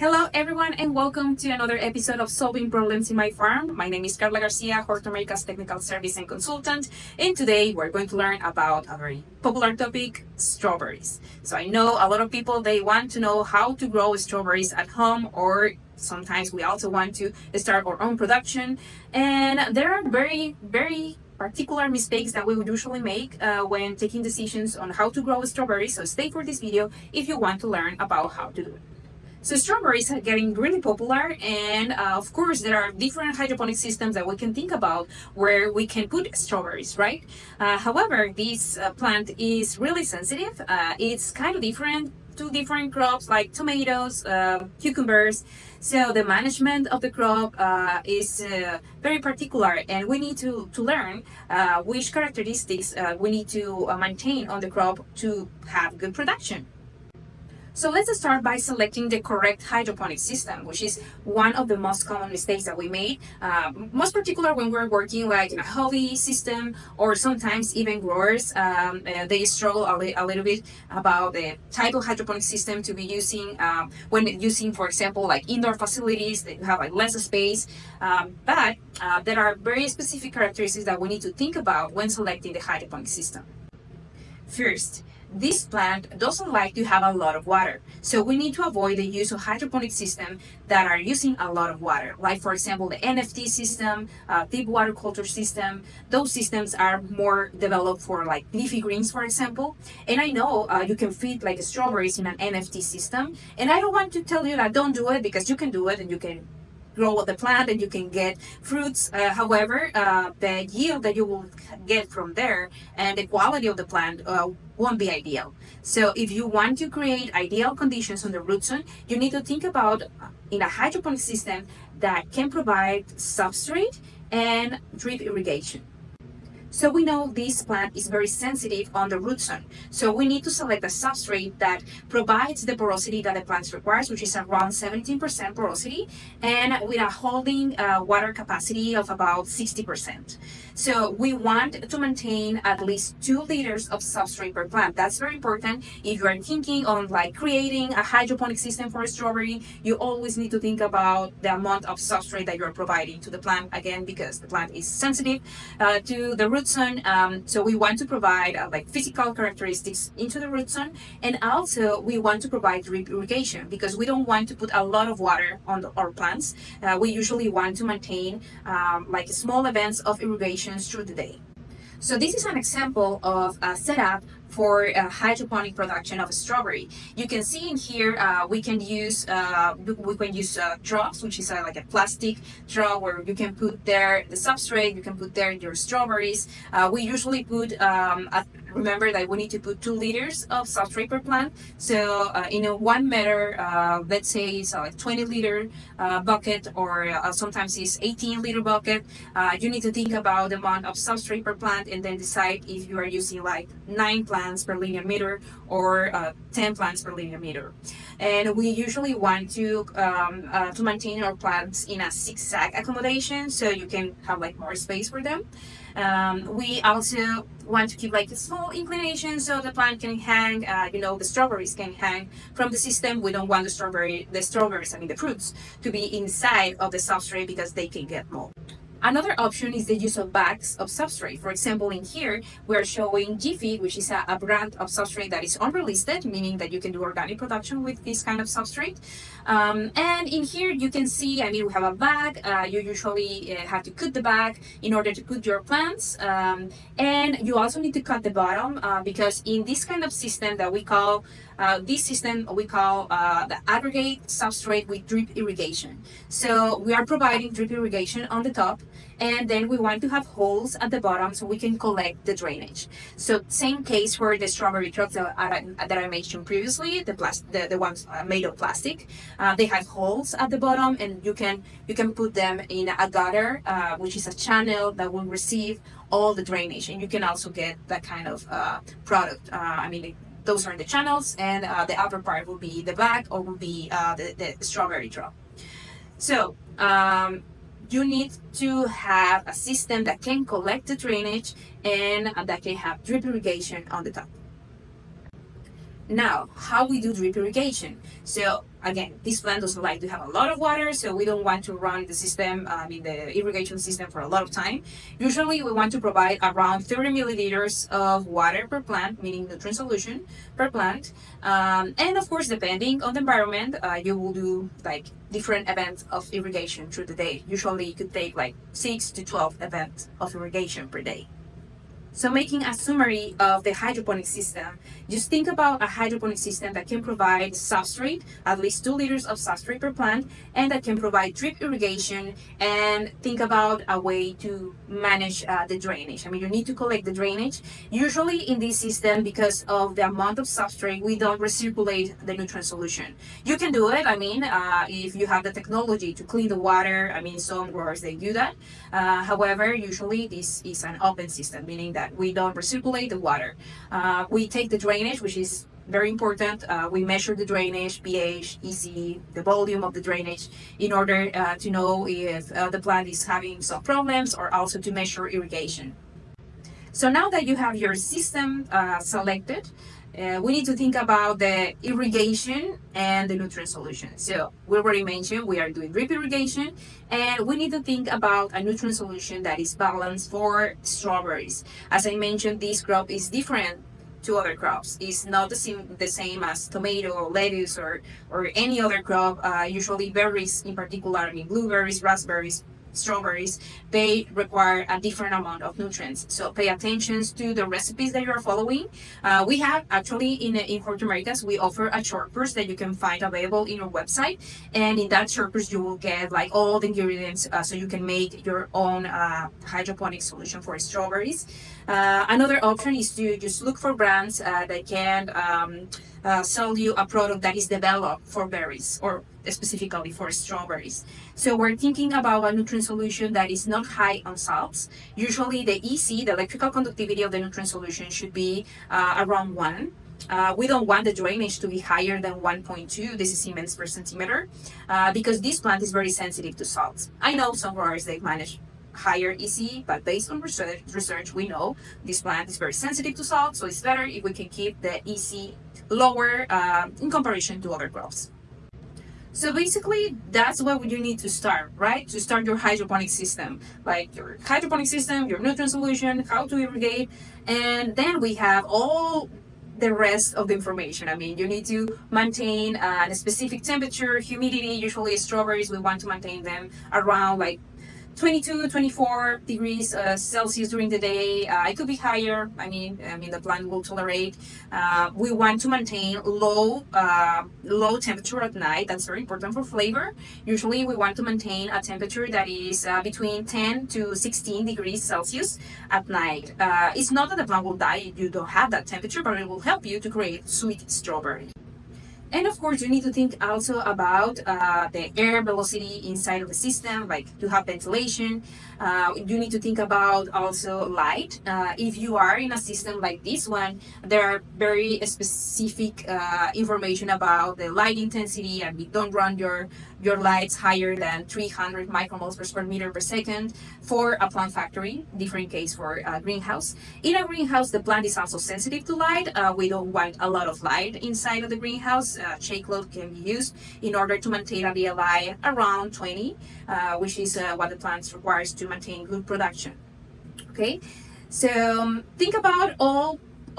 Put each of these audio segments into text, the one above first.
Hello everyone and welcome to another episode of Solving Problems in My Farm. My name is Karla Garcia, Hort Americas Technical Service and Consultant, and today we're going to learn about a very popular topic, strawberries. So I know a lot of people, they want to know how to grow strawberries at home, or sometimes we also want to start our own production, and there are very, very particular mistakes that we would usually make when taking decisions on how to grow strawberries. So stay for this video if you want to learn about how to do it. So strawberries are getting really popular, and of course there are different hydroponic systems that we can think about where we can put strawberries, right? However, this plant is really sensitive. It's kind of different to different crops like tomatoes, cucumbers. So the management of the crop is very particular, and we need to learn which characteristics we need to maintain on the crop to have good production. So let's start by selecting the correct hydroponic system, which is one of the most common mistakes that we made, most particular when we're working like in a hobby system, or sometimes even growers, they struggle a little bit about the type of hydroponic system to be using when using, for example, like indoor facilities that have like less space, but there are very specific characteristics that we need to think about when selecting the hydroponic system. First, this plant doesn't like to have a lot of water, so we need to avoid the use of hydroponic systems that are using a lot of water, like for example the NFT system, deep water culture system. Those systems are more developed for like leafy greens, for example, and I know you can feed like strawberries in an NFT system, and I don't want to tell you that don't do it, because you can do it and you can grow the plant and you can get fruits. However, the yield that you will get from there and the quality of the plant won't be ideal. So if you want to create ideal conditions on the root zone, you need to think about in a hydroponic system that can provide substrate and drip irrigation. So we know this plant is very sensitive on the root zone, so we need to select a substrate that provides the porosity that the plant requires, which is around 17% porosity, and with a holding water capacity of about 60%. So we want to maintain at least 2 liters of substrate per plant. That's very important. If you are thinking on like creating a hydroponic system for a strawberry, you always need to think about the amount of substrate that you're providing to the plant, again, because the plant is sensitive to the root zone, so we want to provide like physical characteristics into the root zone, and also we want to provide drip irrigation, because we don't want to put a lot of water on our plants. We usually want to maintain like small events of irrigations through the day. So this is an example of a setup for hydroponic production of a strawberry. You can see in here we can use troughs, which is like a plastic trough where you can put there the substrate, you can put there your strawberries. We usually put remember that we need to put 2 liters of substrate per plant, so in a 1 meter let's say it's like 20-liter bucket, or sometimes it's 18-liter bucket, you need to think about the amount of substrate per plant and then decide if you are using like 9 plants per linear meter or 10 plants per linear meter. And we usually want to maintain our plants in a zigzag accommodation, so you can have like more space for them. We also want to keep like a small inclination so the plant can hang, the strawberries can hang from the system. We don't want the fruits to be inside of the substrate, because they can get mold. Another option is the use of bags of substrate. For example, in here, we're showing G-Feed, which is a brand of substrate that is unrelisted, meaning that you can do organic production with this kind of substrate. And in here, you can see, we have a bag. You usually have to cut the bag in order to put your plants. And you also need to cut the bottom, because in this kind of system that we call, the aggregate substrate with drip irrigation. So we are providing drip irrigation on the top, and then we want to have holes at the bottom so we can collect the drainage. So same case for the strawberry trucks that I mentioned previously, the ones made of plastic. They have holes at the bottom, and you can put them in a gutter, which is a channel that will receive all the drainage, and you can also get that kind of product. Those are the channels, and the upper part will be the bag, or will be the strawberry drop. So you need to have a system that can collect the drainage and that can have drip irrigation on the top. Now, how we do drip irrigation. So again, this plant doesn't like to have a lot of water, so we don't want to run the system, the irrigation system for a lot of time. Usually we want to provide around 30 milliliters of water per plant, meaning nutrient solution per plant. And of course, depending on the environment, you will do like different events of irrigation through the day. Usually you could take like 6 to 12 events of irrigation per day. So making a summary of the hydroponic system, just think about a hydroponic system that can provide substrate, at least 2 liters of substrate per plant, and that can provide drip irrigation, and think about a way to manage the drainage. I mean, you need to collect the drainage. Usually in this system, because of the amount of substrate, we don't recirculate the nutrient solution. You can do it, I mean, if you have the technology to clean the water. I mean, some growers, they do that. However, usually this is an open system, meaning that we don't recirculate the water. We take the drainage, which is very important. We measure the drainage, pH, EC, the volume of the drainage, in order to know if the plant is having some problems, or also to measure irrigation. So now that you have your system selected, we need to think about the irrigation and the nutrient solution. So we already mentioned we are doing drip irrigation, and we need to think about a nutrient solution that is balanced for strawberries. As I mentioned, this crop is different to other crops. It's not the same as tomato or lettuce or any other crop. Usually berries in particular, I mean blueberries, raspberries, strawberries, they require a different amount of nutrients. So pay attention to the recipes that you are following. We have actually in Hort Americas, we offer a short course that you can find available in our website, and in that short course you will get like all the ingredients, so you can make your own hydroponic solution for strawberries. Another option is to just look for brands that can sell you a product that is developed for berries, or specifically for strawberries. So we're thinking about a nutrient solution that is not high on salts. Usually the EC, the electrical conductivity of the nutrient solution, should be around 1. We don't want the drainage to be higher than 1.2, this is Siemens per centimeter, because this plant is very sensitive to salts. I know some growers, they manage higher EC, but based on research, we know this plant is very sensitive to salt, so it's better if we can keep the EC lower in comparison to other crops. So basically, that's where you need to start, right? To start your hydroponic system, like your hydroponic system, your nutrient solution, how to irrigate, and then we have all the rest of the information. I mean, you need to maintain a specific temperature, humidity. Usually strawberries, we want to maintain them around like 22, 24 degrees Celsius during the day. It could be higher. I mean the plant will tolerate. We want to maintain low temperature at night. That's very important for flavor. Usually we want to maintain a temperature that is between 10 to 16 degrees Celsius at night. It's not that the plant will die if you don't have that temperature, but it will help you to create sweet strawberry. And of course, you need to think also about the air velocity inside of the system, like you have ventilation. You need to think about also light. If you are in a system like this one, there are very specific information about the light intensity, and don't run your lights higher than 300 micromoles per square meter per second for a plant factory, different case for a greenhouse. In a greenhouse, the plant is also sensitive to light. We don't want a lot of light inside of the greenhouse. Shade load can be used in order to maintain a DLI around 20, which is what the plant requires to maintain good production. Okay, so think about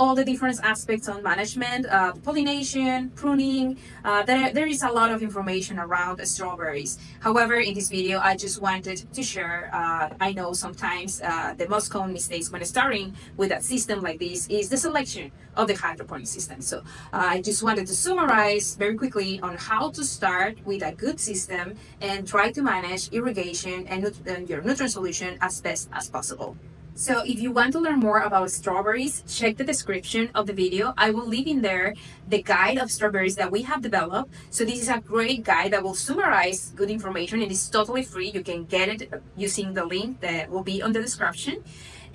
all the different aspects on management, pollination, pruning. There is a lot of information around strawberries. However, in this video, I just wanted to share, I know sometimes the most common mistakes when starting with a system like this is the selection of the hydroponic system. So I just wanted to summarize very quickly on how to start with a good system and try to manage irrigation and your nutrient solution as best as possible. So if you want to learn more about strawberries, check the description of the video. I will leave in there the guide of strawberries that we have developed. So this is a great guide that will summarize good information. It is totally free. You can get it using the link that will be on the description.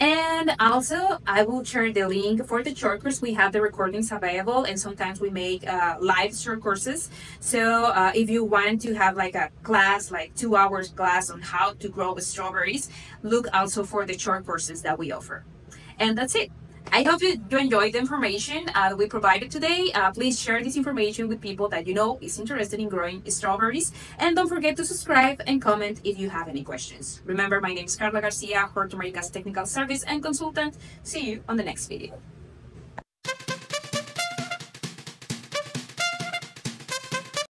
And also, I will share the link for the short course. We have the recordings available, and sometimes we make live short courses. So if you want to have like a class, like 2 hours class on how to grow strawberries, look also for the short courses that we offer. And that's it. I hope you enjoyed the information that we provided today. Please share this information with people that you know is interested in growing strawberries. And don't forget to subscribe and comment if you have any questions. Remember, my name is Karla Garcia, Hort Americas Technical Service and Consultant. See you on the next video.